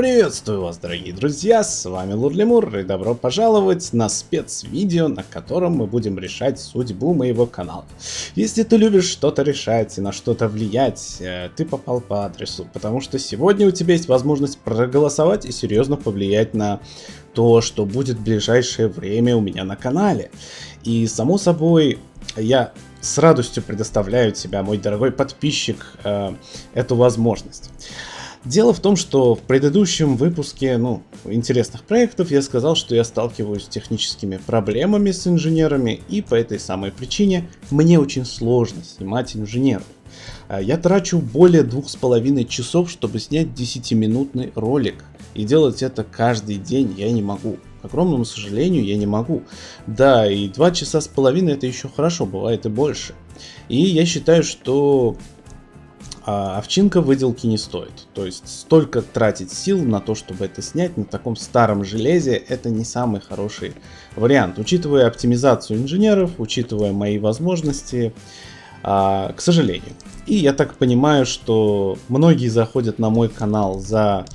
Приветствую вас, дорогие друзья, с вами LurLemur, и добро пожаловать на спецвидео, на котором мы будем решать судьбу моего канала. Если ты любишь что-то решать и на что-то влиять, ты попал по адресу, потому что сегодня у тебя есть возможность проголосовать и серьезно повлиять на то, что будет в ближайшее время у меня на канале. И само собой, я с радостью предоставляю тебе, мой дорогой подписчик, эту возможность. Дело в том, что в предыдущем выпуске, интересных проектов, я сказал, что я сталкиваюсь с техническими проблемами с инженерами, и по этой самой причине мне очень сложно снимать инженеров. Я трачу более 2,5 часов, чтобы снять 10-минутный ролик, и делать это каждый день я не могу. К огромному сожалению, я не могу. Да, и 2,5 часа это еще хорошо, бывает и больше. И я считаю, что... овчинка выделки не стоит, то есть столько тратить сил на то, чтобы это снять на таком старом железе, это не самый хороший вариант. Учитывая оптимизацию инженеров, учитывая мои возможности, к сожалению. И я так понимаю, что многие заходят на мой канал за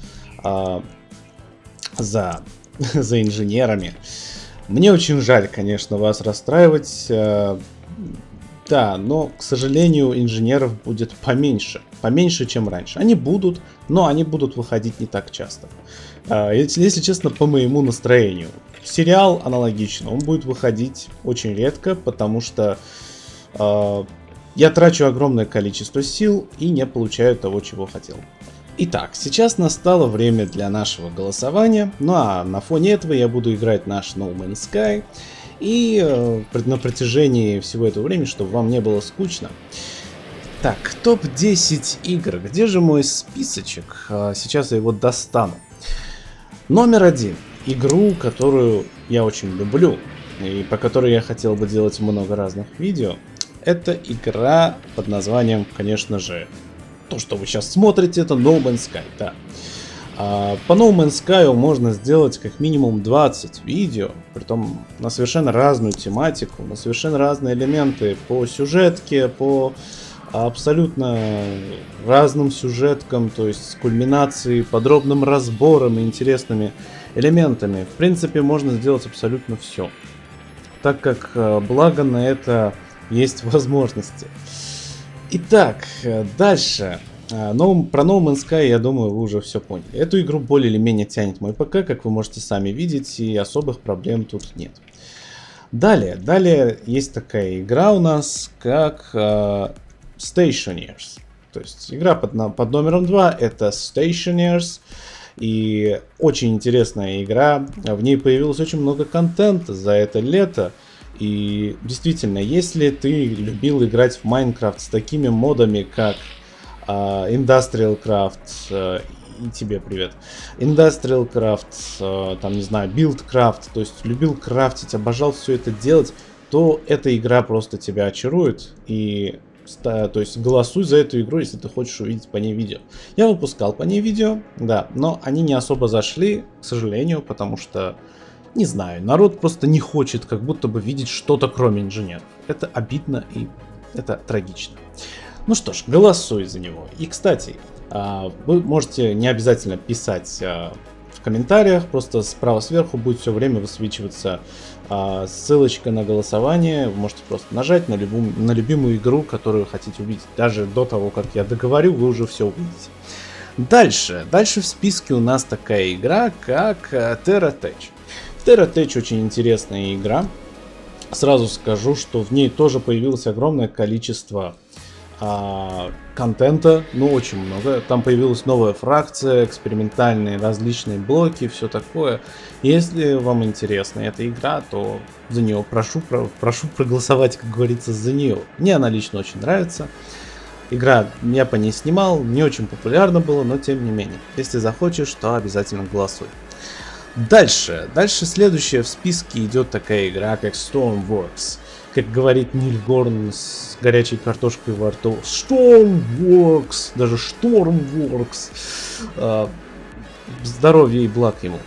инженерами. Мне очень жаль, конечно, вас расстраивать. Да, но, к сожалению, инженеров будет поменьше. Поменьше, чем раньше. Они будут, но они будут выходить не так часто. Если честно, по моему настроению. Сериал аналогично. Он будет выходить очень редко, потому что я трачу огромное количество сил и не получаю того, чего хотел. Итак, сейчас настало время для нашего голосования. Ну а на фоне этого я буду играть наш No Man's Sky. И на протяжении всего этого времени, чтобы вам не было скучно. Так, топ-10 игр. Где же мой списочек? Сейчас я его достану. Номер 1. Игру, которую я очень люблю, и по которой я хотел бы делать много разных видео. Это игра под названием, конечно же, то, что вы сейчас смотрите, это No Man's Sky, да. По No Man's Sky можно сделать как минимум 20 видео, притом на совершенно разную тематику, на совершенно разные элементы по сюжетке, по абсолютно разным сюжеткам, то есть с кульминацией, подробным разбором и интересными элементами. В принципе, можно сделать абсолютно все, так как благо на это есть возможности. Итак, дальше. Но про No Man's Sky, я думаю, вы уже все поняли. Эту игру более или менее тянет мой ПК, как вы можете сами видеть, и особых проблем тут нет. Далее есть такая игра у нас, как Stationeers. То есть игра под номером 2, это Stationeers. И очень интересная игра, в ней появилось очень много контента за это лето. И действительно, если ты любил играть в Майнкрафт с такими модами, как... Industrial Craft, и тебе привет. Industrial Craft, там, не знаю, Build Craft, то есть любил крафтить, обожал все это делать, то эта игра просто тебя очарует. И, то есть, голосуй за эту игру, если ты хочешь увидеть по ней видео. Я выпускал по ней видео, да, но они не особо зашли, к сожалению, потому что, не знаю, народ просто не хочет как будто бы видеть что-то кроме инженеров. Это обидно и это трагично. Ну что ж, голосуй за него. И, кстати, вы можете не обязательно писать в комментариях, просто справа сверху будет все время высвечиваться ссылочка на голосование. Вы можете просто нажать на любимую игру, которую вы хотите увидеть. Даже до того, как я договорю, вы уже все увидите. Дальше в списке у нас такая игра, как TerraTech. TerraTech очень интересная игра. Сразу скажу, что в ней тоже появилось огромное количество... контента, очень много. Там появилась новая фракция, экспериментальные различные блоки, все такое. Если вам интересна эта игра, то за нее прошу проголосовать, как говорится, за нее. Мне она лично очень нравится. Игра, я по ней снимал, не очень популярна была, но тем не менее. Если захочешь, то обязательно голосуй. Дальше следующая в списке идет такая игра, как Stormworks. Как говорит Ниль Горн с горячей картошкой во рту. Stormworks! Даже Stormworks! Здоровье и благ ему.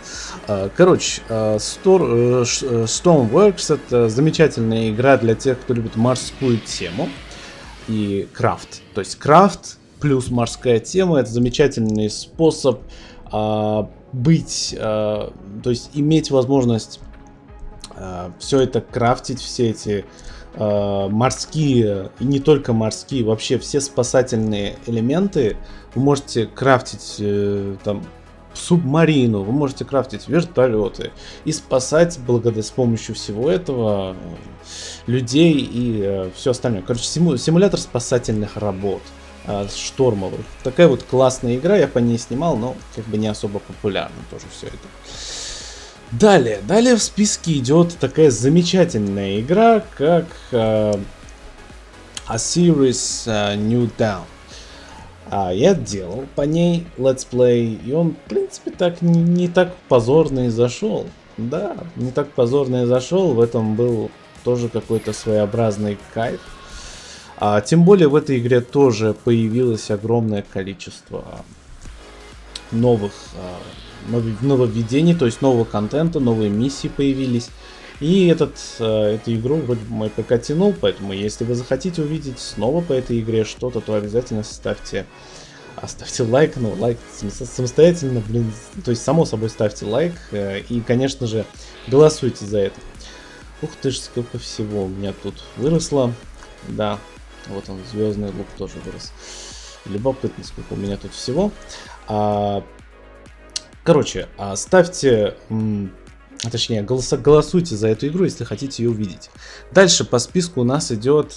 Короче, Stormworks — это замечательная игра для тех, кто любит морскую тему. И крафт. То есть крафт плюс морская тема — это замечательный способ быть, то есть иметь возможность все это крафтить, все эти морские, и не только морские, вообще все спасательные элементы. Вы можете крафтить там субмарину, вы можете крафтить вертолеты и спасать благодаря с помощью всего этого людей и все остальное. Короче, симулятор спасательных работ, штормовых. Такая вот классная игра, я по ней снимал, но как бы не особо популярна тоже все это. Далее, в списке идет такая замечательная игра, как Osiris New Town. Я делал по ней летсплей, и он, в принципе, так не так позорно и зашел. Да, не так позорно и зашел, в этом был тоже какой-то своеобразный кайф. Тем более в этой игре тоже появилось огромное количество нововведений, то есть нового контента, новые миссии появились. И эту игру вроде бы мой ПК тянул, поэтому если вы захотите увидеть снова по этой игре что-то, то обязательно ставьте лайк, ну лайк самостоятельно, блин, то есть само собой ставьте лайк и, конечно же, голосуйте за это. Ух ты ж, сколько всего у меня тут выросло, да, вот он, звездный лук тоже вырос. Любопытно, сколько у меня тут всего. Короче, ставьте, точнее, голосуйте за эту игру, если хотите ее увидеть. Дальше по списку у нас идет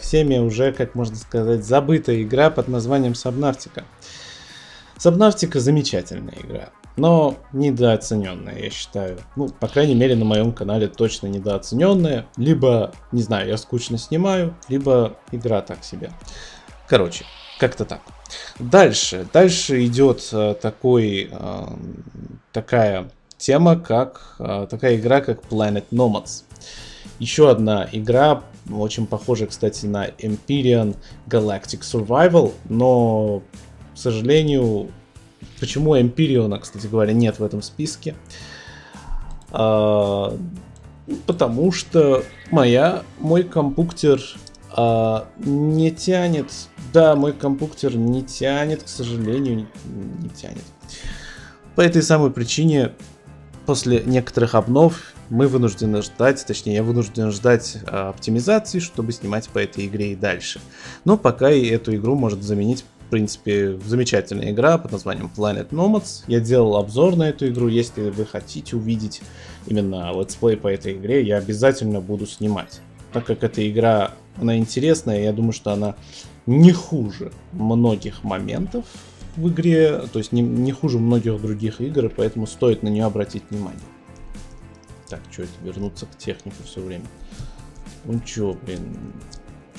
всеми уже, как можно сказать, забытая игра под названием Subnautica. Subnautica замечательная игра, но недооцененная, я считаю. Ну, по крайней мере, на моем канале точно недооцененная. Либо, не знаю, я скучно снимаю, либо игра так себе. Короче, как-то так. Дальше идет такая тема, как такая игра, как Planet Nomads. Еще одна игра, очень похожая, кстати, на Empyrion Galactic Survival, но, к сожалению, почему Empyrion, кстати говоря, нет в этом списке? Потому что мой компьютер не тянет. Да, мой компьютер не тянет, к сожалению, не тянет. По этой самой причине после некоторых обнов мы вынуждены ждать, точнее, я вынужден ждать оптимизации, чтобы снимать по этой игре и дальше. Но пока и эту игру может заменить, в принципе, замечательная игра под названием Planet Nomads. Я делал обзор на эту игру, если вы хотите увидеть именно летсплей по этой игре, я обязательно буду снимать. Так как эта игра, она интересная, я думаю, что она не хуже многих моментов в игре, то есть не хуже многих других игр, и поэтому стоит на нее обратить внимание. Так, что это, вернуться к технику все время? Он чё, блин,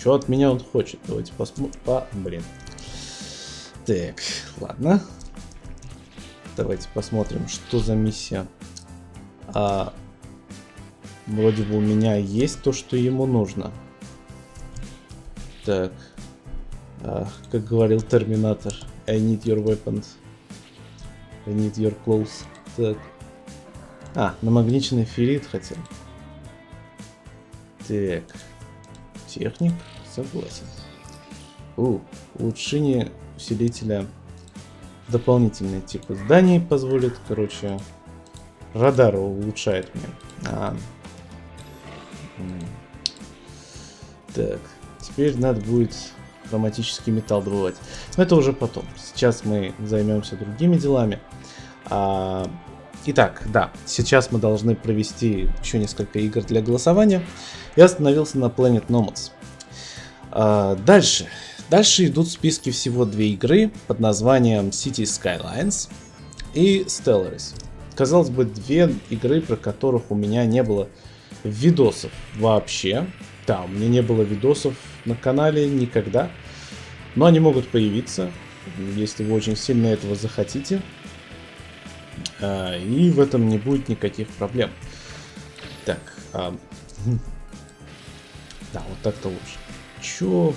чё от меня он хочет? Давайте посмотрим. Блин. Так, ладно. Давайте посмотрим, что за миссия. Вроде бы у меня есть то, что ему нужно. Так. Как говорил Терминатор, I need your weapons, I need your clothes. Так. Намагниченный феррит хотел. Так. Техник, согласен. Улучшение усилителя дополнительные типы зданий позволит, короче, радар улучшает мне. Так, теперь надо будет хроматический металл добывать. Но это уже потом. Сейчас мы займемся другими делами. Итак, да, сейчас мы должны провести еще несколько игр для голосования. Я остановился на Planet Nomads. Дальше идут в списке всего две игры под названием Cities Skylines и Stellaris. Казалось бы, две игры, про которых у меня не было видосов вообще. Да, у меня не было видосов на канале никогда, но они могут появиться, если вы очень сильно этого захотите, и в этом не будет никаких проблем. Так, да, вот так-то лучше. Чё?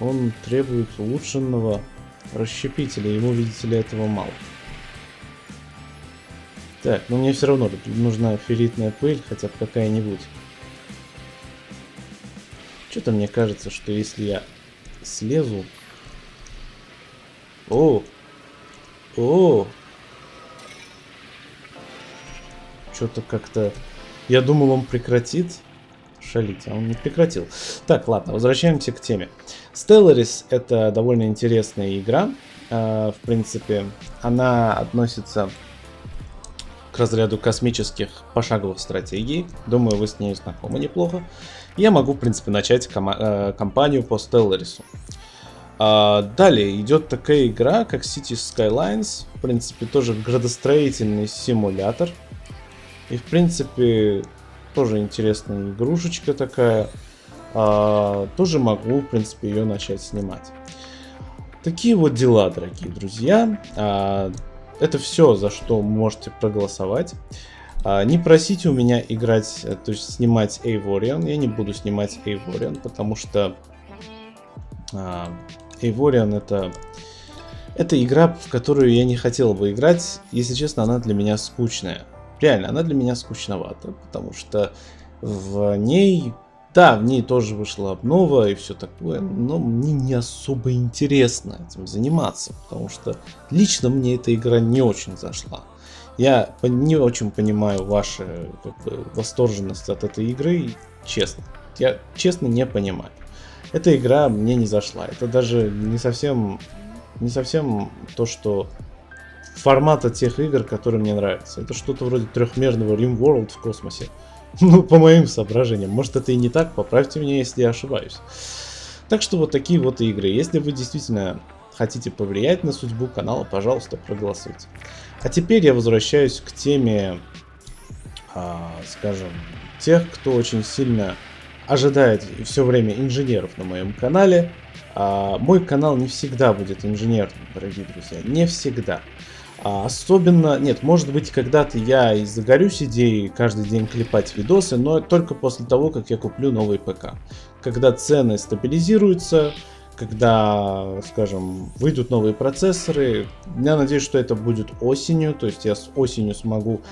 Он требует улучшенного расщепителя, ему, видите ли, этого мало. Так, но мне все равно нужна ферритная пыль, хотя бы какая-нибудь. Что-то мне кажется, что если я слезу... О! Что-то как-то... Я думал, он прекратит шалить, а он не прекратил. Так, ладно, возвращаемся к теме. Stellaris — это довольно интересная игра. В принципе, она относится к разряду космических пошаговых стратегий. Думаю, вы с ней знакомы неплохо. Я могу, в принципе, начать кампанию по Stellaris. Далее идет такая игра, как Cities Skylines. В принципе, тоже градостроительный симулятор. И, в принципе, тоже интересная игрушечка такая. Тоже могу, в принципе, ее начать снимать. Такие вот дела, дорогие друзья. Это все, за что можете проголосовать. Не просите у меня играть, то есть снимать Эйвориан. Я не буду снимать Эйвориан, потому что Эйвориан — это игра, в которую я не хотел бы играть. Если честно, она для меня скучная. Реально, она для меня скучновата, потому что в ней... Да, в ней тоже вышла обнова и все такое, но мне не особо интересно этим заниматься, потому что лично мне эта игра не очень зашла. Я не очень понимаю вашу, как бы, восторженность от этой игры, честно. Я честно не понимаю. Эта игра мне не зашла. Это даже не совсем то, что... формата тех игр, которые мне нравятся. Это что-то вроде трехмерного RimWorld в космосе. Ну, по моим соображениям. Может, это и не так, поправьте меня, если я ошибаюсь. Так что вот такие вот игры. Если вы действительно хотите повлиять на судьбу канала, пожалуйста, проголосуйте. А теперь я возвращаюсь к теме, скажем, тех, кто очень сильно ожидает все время инженеров на моем канале. Мой канал не всегда будет инженерным, дорогие друзья. Не всегда. Особенно, нет, может быть, когда-то я и загорюсь идеей каждый день клепать видосы, но только после того, как я куплю новый ПК. Когда цены стабилизируются, когда, скажем, выйдут новые процессоры. Я надеюсь, что это будет осенью, то есть я с осенью смогу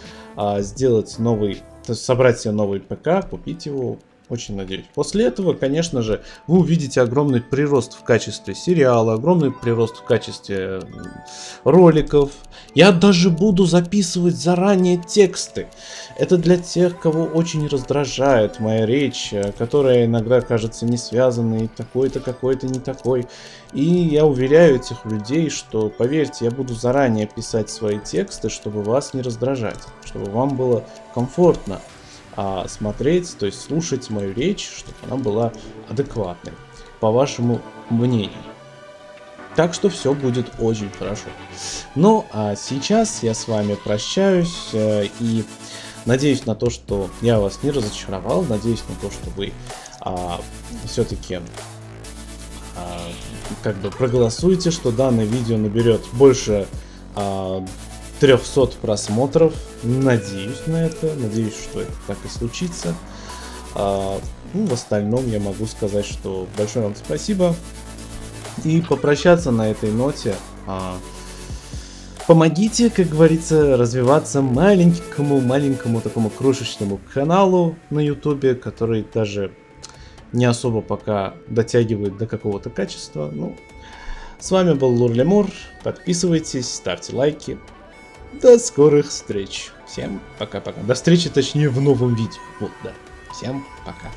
сделать новый, собрать себе новый ПК, купить его. Очень надеюсь. После этого, конечно же, вы увидите огромный прирост в качестве сериала, огромный прирост в качестве роликов. Я даже буду записывать заранее тексты. Это для тех, кого очень раздражает моя речь, которая иногда кажется не связанной, такой-то, какой-то, не такой. И я уверяю этих людей, что, поверьте, я буду заранее писать свои тексты, чтобы вас не раздражать, чтобы вам было комфортно смотреть, то есть слушать мою речь, чтобы она была адекватной, по вашему мнению. Так что все будет очень хорошо. Ну, а сейчас я с вами прощаюсь и надеюсь на то, что я вас не разочаровал, надеюсь на то, что вы все-таки как бы проголосуете, что данное видео наберет больше 300 просмотров. Надеюсь на это. Надеюсь, что это так и случится. Ну, в остальном я могу сказать, что большое вам спасибо. И попрощаться на этой ноте. Помогите, как говорится, развиваться маленькому такому крошечному каналу на YouTube, который даже не особо пока дотягивает до какого-то качества. Ну, с вами был LurLemur. Подписывайтесь, ставьте лайки. До скорых встреч. Всем пока-пока. До встречи, точнее, в новом видео. Вот, да. Всем пока.